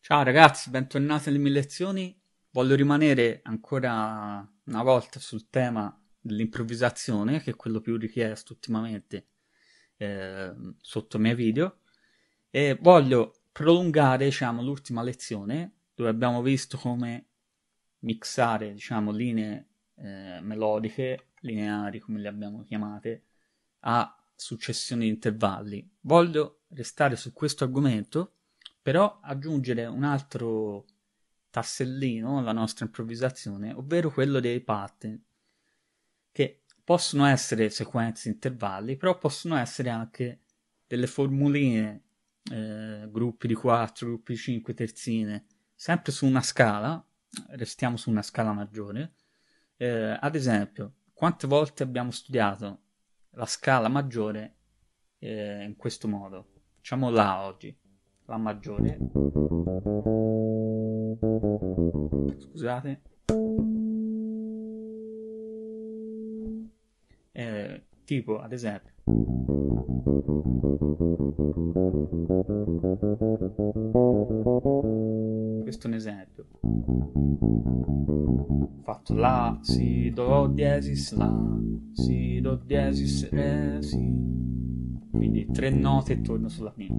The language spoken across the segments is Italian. Ciao ragazzi, bentornati alle mie lezioni. Voglio rimanere ancora una volta sul tema dell'improvvisazione, che è quello più richiesto ultimamente sotto i miei video, e voglio prolungare, diciamo, l'ultima lezione dove abbiamo visto come mixare, diciamo, linee melodiche, lineari come le abbiamo chiamate, a successioni di intervalli. Voglio restare su questo argomento, però aggiungere un altro tassellino alla nostra improvvisazione, ovvero quello dei pattern, che possono essere sequenze, intervalli, però possono essere anche delle formuline, gruppi di 4, gruppi di 5, terzine, sempre su una scala. Restiamo su una scala maggiore. Ad esempio, quante volte abbiamo studiato la scala maggiore in questo modo? Facciamo La oggi, La maggiore, scusate, tipo ad esempio questo è un esempio. Ho fatto La, Si, Do diesis, La, Si, Do diesis, Re, Si, quindi tre note e torno sulla prima.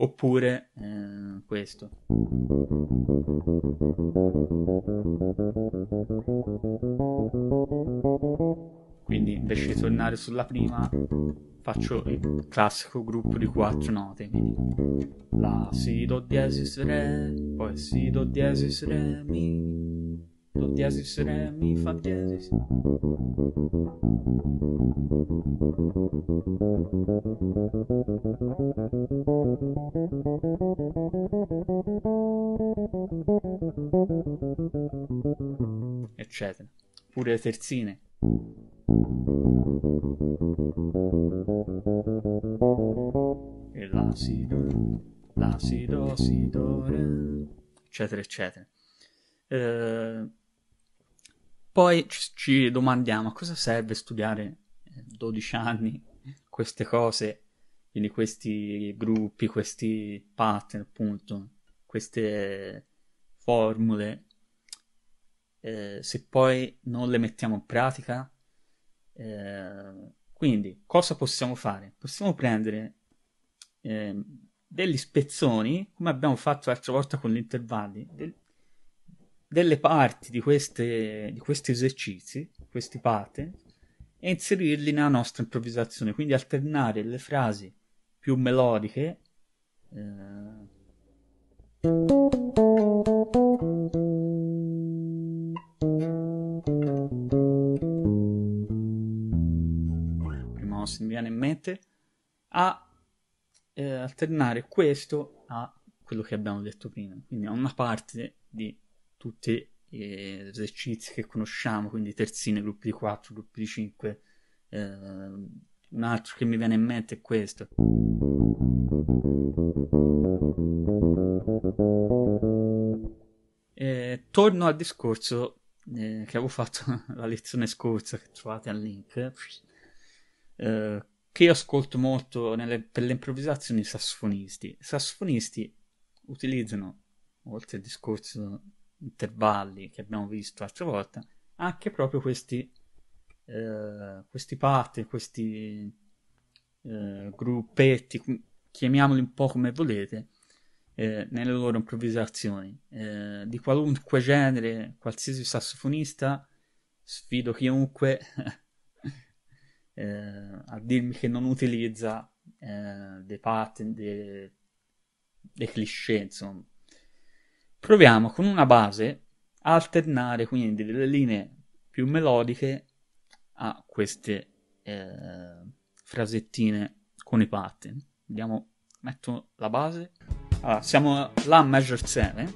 Oppure questo. Quindi invece di tornare sulla prima faccio il classico gruppo di 4 note. Quindi La, Si, Do diesis, Re, poi Si, Do diesis, Re, Mi, Do diesis, Re, Mi, Fa diesis. Eccetera. Pure le terzine. E La, Si, Do, Si, Do, Re, eccetera, eccetera. Poi ci domandiamo a cosa serve studiare 12 anni queste cose, quindi questi gruppi, questi pattern, appunto, queste formule, se poi non le mettiamo in pratica. Quindi cosa possiamo fare? Possiamo prendere degli spezzoni, come abbiamo fatto l'altra volta con gli intervalli, delle parti di questi esercizi, questi pattern, e inserirli nella nostra improvvisazione, quindi alternare le frasi più melodiche se mi viene in mente, a alternare questo a quello che abbiamo detto prima, quindi a una parte di tutti gli esercizi che conosciamo, quindi terzine, gruppi di 4, gruppi di 5. Un altro che mi viene in mente è questo. Torno al discorso che avevo fatto la lezione scorsa, che trovate al link, che io ascolto molto per le improvvisazioni, sassofonisti. I sassofonisti utilizzano, oltre al discorso intervalli che abbiamo visto l'altra volta, anche proprio questi pattern, questi gruppetti, chiamiamoli un po' come volete, nelle loro improvvisazioni. Di qualunque genere, qualsiasi sassofonista, sfido chiunque a dirmi che non utilizza dei pattern, dei cliché, insomma. Proviamo con una base a alternare quindi delle linee più melodiche a queste frasettine con i pattern. Vediamo metto la base. Allora, siamo la measure 7,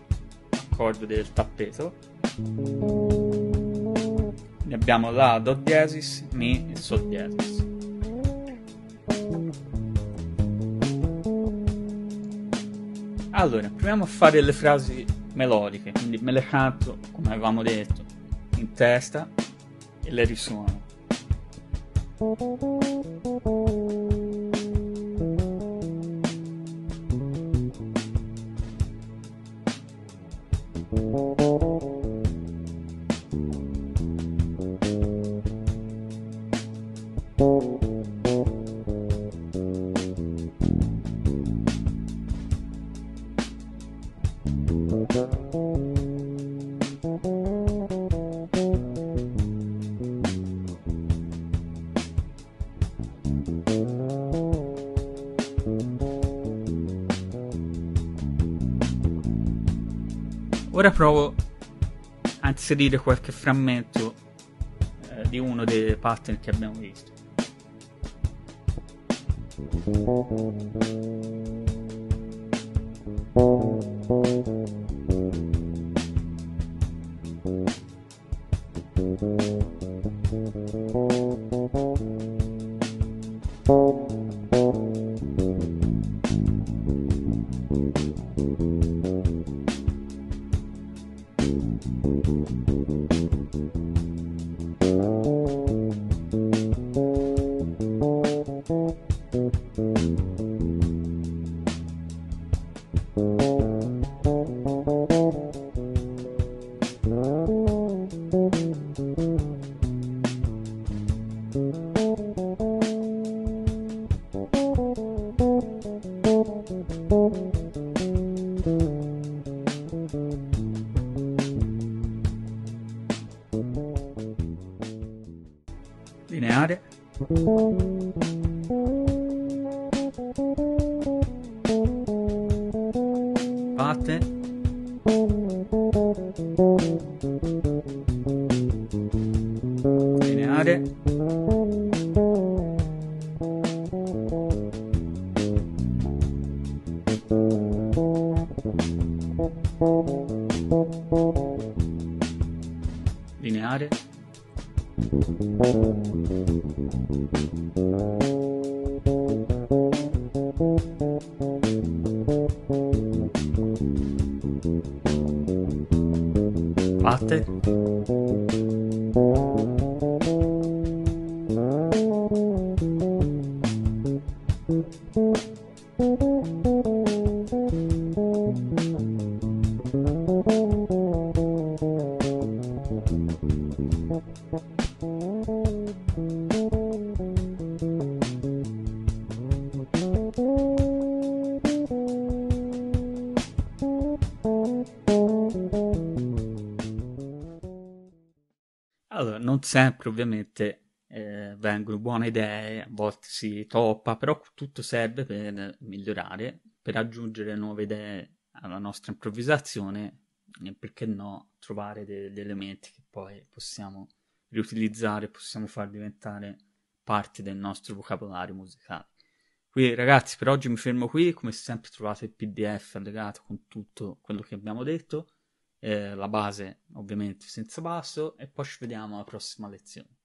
accordo del tappeto. Ne abbiamo la do diesis, mi e sol diesis. Allora, proviamo a fare le frasi melodiche, quindi me le canto, come avevamo detto, in testa e le risuono. Ora provo a inserire qualche frammento di uno dei pattern che abbiamo visto. Lineare. Parte. Lineare. Lineare. Parte. Allora, non sempre ovviamente vengono buone idee, a volte si toppa, però tutto serve per migliorare, per aggiungere nuove idee alla nostra improvvisazione e perché no trovare degli elementi che poi possiamo riutilizzare, possiamo far diventare parte del nostro vocabolario musicale. Quindi ragazzi, per oggi mi fermo qui, come sempre trovate il PDF allegato con tutto quello che abbiamo detto. La base ovviamente senza basso e poi ci vediamo alla prossima lezione.